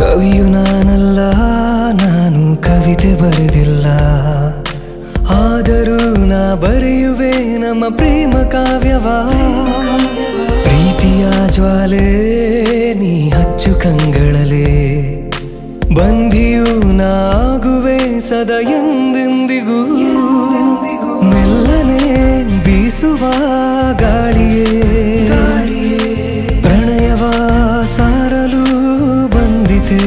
ಕವಿಯು ನಾನಲ್ಲ, ನಾನು ಕವಿತೆ ಬರೆದಿಲ್ಲ, ಆದರೂ ನಾ ಬರೆಯುವೆ ನಮ್ಮ ಪ್ರೇಮ ಕಾವ್ಯವ. ಪ್ರೀತಿಯ ಜ್ವಾಲೆ ನೀ ಹಚ್ಚು ಕಂಗಳಲೆ, ಬಂಧಿಯು ನಾಗುವೆ ಸದಾ ಎಂದೆಂದಿಗೂ. ಮೆಲ್ಲನೆ ಬೀಸುವ ಗಾಳಿಯೇ ಪ್ರಣಯವ ಸಾರಲು ಬಂದಿದೆ.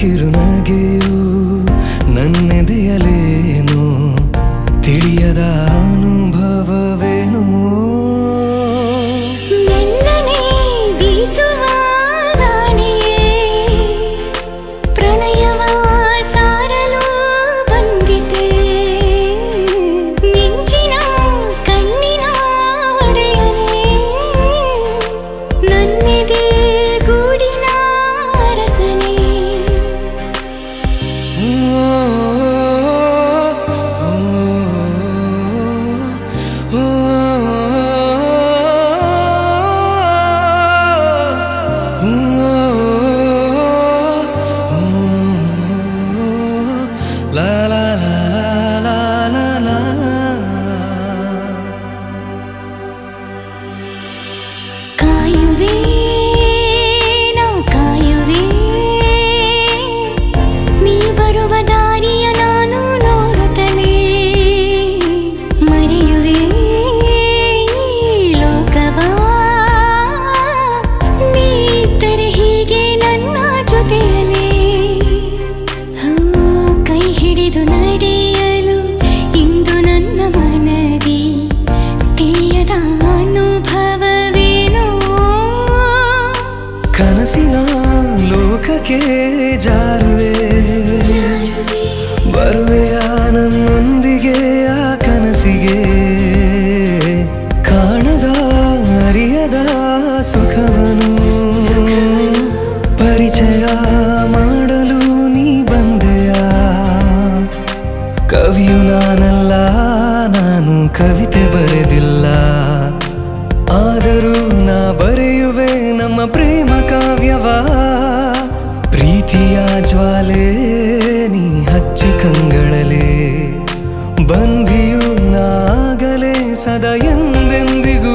ಕಿರುನಗೆಯು ನನ್ನೆದೆಯಲೇನು, ತಿಳಿಯದ ಅನುಭವವೇನು. ಮೆಲ್ಲನೆ ಬೀಸುವ ಗಾಳಿಯೇ ಪ್ರಣಯವ ಸಾರಲು ಬಂದಿದೆ. ಮಿಂಚಿನ ಕಣ್ಣಿನ ಒಡೆಯನೇ ನನ್ನೆದೆ ಗೂಡಿನ ಅರಸನೇ. ಕನಸಿನ ಲೋಕಕ್ಕೆ ಜಾರುವೆ, ಬರುವೆಯ ನನ್ನೊಂದಿಗೆ ಆ ಕನಸಿಗೆ. ಕಾಣದ ಅರಿಯದ ಸುಖವನು ಪರಿಚಯ ಮಾಡಲು ನೀ ಬಂದೆಯ. ಕವಿಯು ನಾನಲ್ಲ, ನಾನು ಕವಿತೆ ಬರೆದಿಲ್ಲ, ಆದರೂ ನಾ ಬರೆಯುವೆ ನಮ್ಮ ಪ್ರೇಮ ಕಾವ್ಯವ. ಪ್ರೀತಿಯ ಜ್ವಾಲೆ ನೀ ಹಚ್ಚು ಕಂಗಳಲೆ, ಬಂಧಿಯು ನಾಗಲೇ ಸದಾ ಎಂದೆಂದಿಗೂ.